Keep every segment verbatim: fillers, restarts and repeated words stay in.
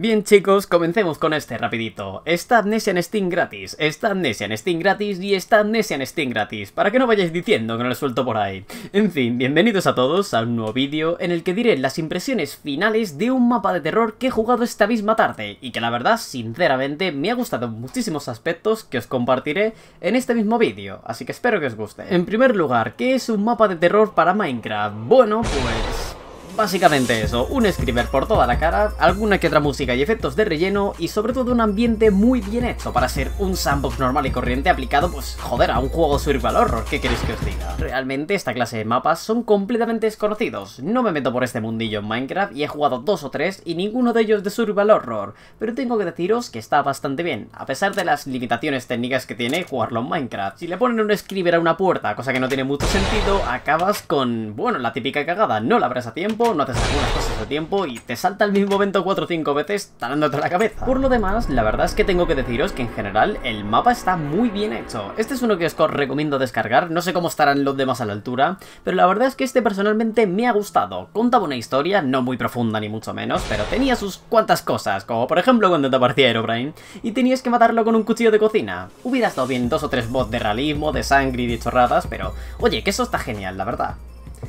Bien chicos, comencemos con este rapidito. Está Amnesia en Steam gratis, está Amnesia en Steam gratis y está Amnesia en Steam gratis, para que no vayáis diciendo que no lo suelto por ahí. En fin, bienvenidos a todos a un nuevo vídeo en el que diré las impresiones finales de un mapa de terror que he jugado esta misma tarde y que la verdad, sinceramente, me ha gustado en muchísimos aspectos que os compartiré en este mismo vídeo, así que espero que os guste. En primer lugar, ¿qué es un mapa de terror para Minecraft? Bueno, pues... básicamente eso, un screamer por toda la cara, alguna que otra música y efectos de relleno y sobre todo un ambiente muy bien hecho para ser un sandbox normal y corriente aplicado, pues joder, a un juego survival horror, ¿qué queréis que os diga? Realmente esta clase de mapas son completamente desconocidos, no me meto por este mundillo en Minecraft y he jugado dos o tres y ninguno de ellos de survival horror, pero tengo que deciros que está bastante bien, a pesar de las limitaciones técnicas que tiene jugarlo en Minecraft. Si le ponen un screamer a una puerta, cosa que no tiene mucho sentido, acabas con, bueno, la típica cagada, no la abres a tiempo, no haces algunas cosas a tiempo y te salta al mismo momento cuatro o cinco veces talándote la cabeza. Por lo demás, la verdad es que tengo que deciros que en general el mapa está muy bien hecho. Este es uno que os recomiendo descargar, no sé cómo estarán los demás a la altura, pero la verdad es que este personalmente me ha gustado. Contaba una historia, no muy profunda ni mucho menos, pero tenía sus cuantas cosas, como por ejemplo cuando te aparecía Aerobrine y tenías que matarlo con un cuchillo de cocina. Hubiera estado bien dos o tres bots de realismo, de sangre y de chorradas, pero oye, que eso está genial, la verdad.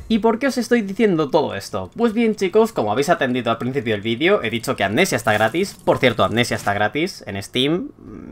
¿Y por qué os estoy diciendo todo esto? Pues bien chicos, como habéis atendido al principio del vídeo, he dicho que Amnesia está gratis. Por cierto, Amnesia está gratis en Steam,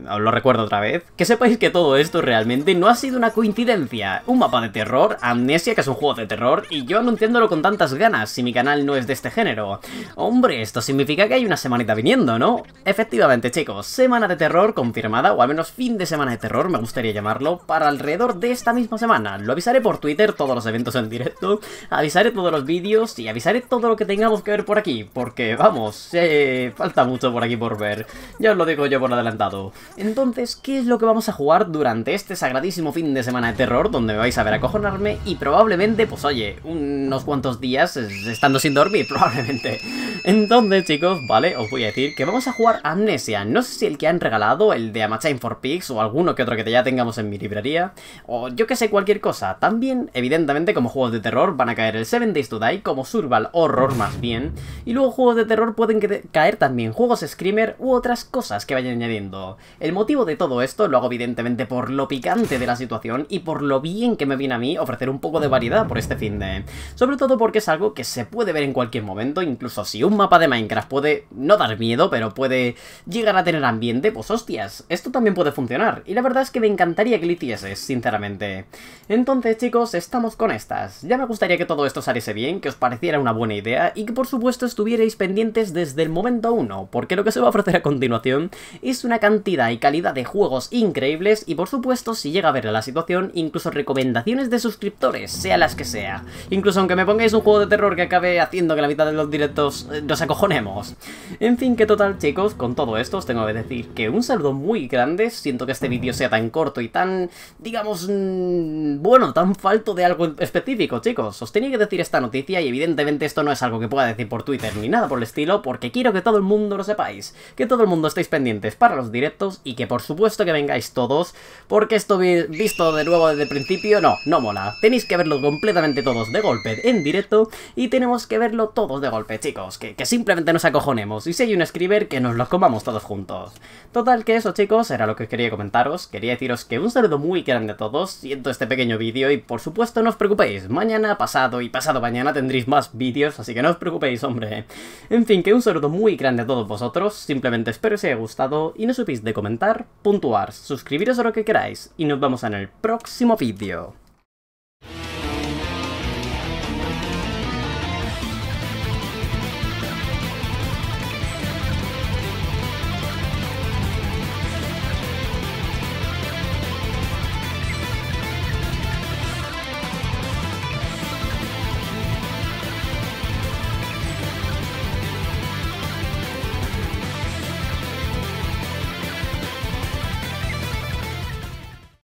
os lo recuerdo otra vez. Que sepáis que todo esto realmente no ha sido una coincidencia. Un mapa de terror, Amnesia, que es un juego de terror, y yo anunciándolo con tantas ganas si mi canal no es de este género. Hombre, esto significa que hay una semanita viniendo, ¿no? Efectivamente chicos, semana de terror confirmada, o al menos fin de semana de terror, me gustaría llamarlo, para alrededor de esta misma semana. Lo avisaré por Twitter, todos los eventos en directo, avisaré todos los vídeos y avisaré todo lo que tengamos que ver por aquí, porque vamos, eh, falta mucho por aquí por ver, ya os lo digo yo por adelantado. Entonces, ¿qué es lo que vamos a jugar durante este sagradísimo fin de semana de terror, donde me vais a ver acojonarme y probablemente, pues oye, unos cuantos días estando sin dormir, probablemente? Entonces chicos, vale, os voy a decir que vamos a jugar Amnesia. No sé si el que han regalado, el de A Machine for Pigs o alguno que otro que ya tengamos en mi librería, o yo que sé, cualquier cosa. También, evidentemente, como juegos de terror van a caer el seven days to die como survival horror más bien, y luego juegos de terror pueden caer también juegos screamer u otras cosas que vayan añadiendo. El motivo de todo esto lo hago evidentemente por lo picante de la situación y por lo bien que me viene a mí ofrecer un poco de variedad por este fin de... sobre todo porque es algo que se puede ver en cualquier momento, incluso si un mapa de Minecraft puede no dar miedo, pero puede llegar a tener ambiente, pues hostias, esto también puede funcionar, y la verdad es que me encantaría que lo hicieses, sinceramente. Entonces chicos, estamos con estas. Ya me Me gustaría que todo esto saliese bien, que os pareciera una buena idea y que por supuesto estuvierais pendientes desde el momento uno, porque lo que se va a ofrecer a continuación es una cantidad y calidad de juegos increíbles y por supuesto, si llega a ver la situación, incluso recomendaciones de suscriptores, sea las que sea. Incluso aunque me pongáis un juego de terror que acabe haciendo que la mitad de los directos eh, nos acojonemos. En fin, que total chicos, con todo esto os tengo que decir que un saludo muy grande. Siento que este vídeo sea tan corto y tan, digamos, mmm, bueno, tan falto de algo específico, chicos. Os tenía que decir esta noticia y evidentemente esto no es algo que pueda decir por Twitter ni nada por el estilo, porque quiero que todo el mundo lo sepáis, que todo el mundo estéis pendientes para los directos y que por supuesto que vengáis todos, porque esto visto de nuevo desde el principio no, no mola. Tenéis que verlo completamente todos de golpe en directo y tenemos que verlo todos de golpe chicos, que, que simplemente nos acojonemos y si hay un screamer que nos los comamos todos juntos. Total que eso chicos, era lo que quería comentaros. Quería deciros que un saludo muy grande a todos, siento este pequeño vídeo y por supuesto no os preocupéis, mañana, pasado y pasado mañana tendréis más vídeos, así que no os preocupéis, hombre. En fin, que un saludo muy grande a todos vosotros, simplemente espero que os haya gustado y no os olvidéis de comentar, puntuar, suscribiros a lo que queráis y nos vemos en el próximo vídeo.